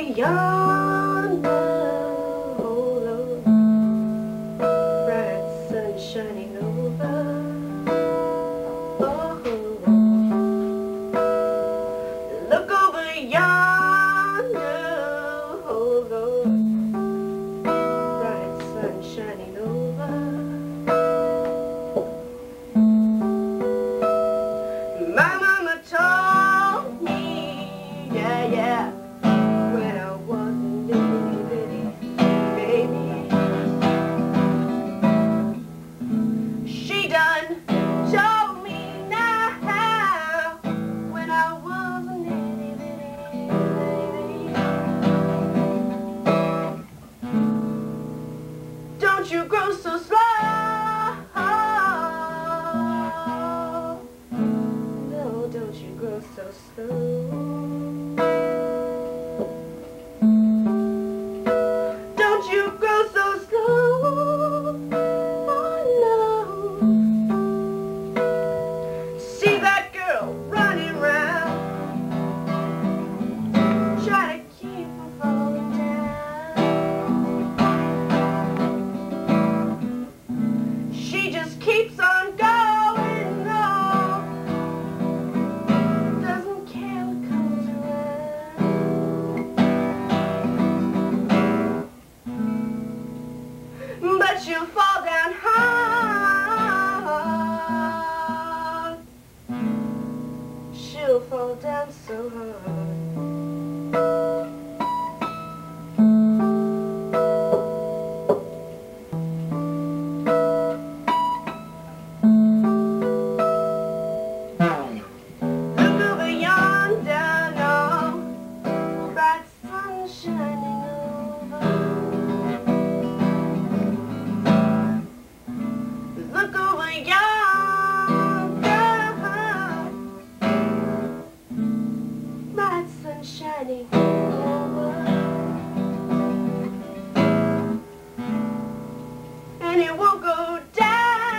over yonder, oh Lord, bright sun shining over, oh, look over yonder, oh Lord, bright sun shining over. My mama told me, yeah, yeah, you grow so slow, no, don't you grow so slow, don't you grow so slow, oh no, see that girl running around, try to keep her falling. Keeps on going on, doesn't care what comes around, but she'll fall down hard, she'll fall down so hard. Shining over, and it won't go down.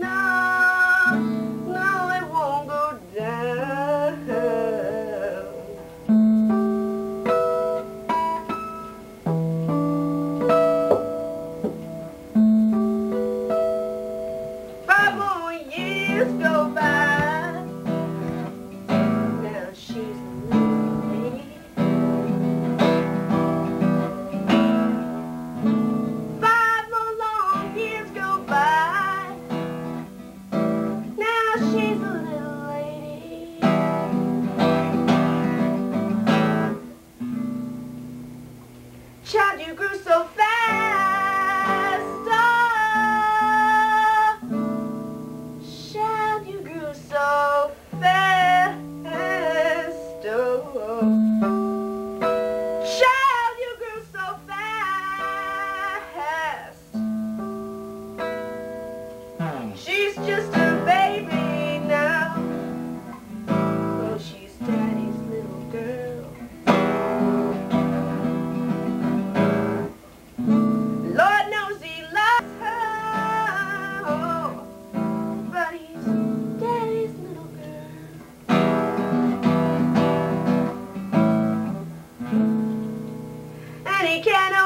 No, no, it won't go down. 5 more years go by. Child, you grew so fast, oh, child, you grew so fast, oh, child, you grew so fast. She's just a baby now, oh, she's daddy's little girl. Can I?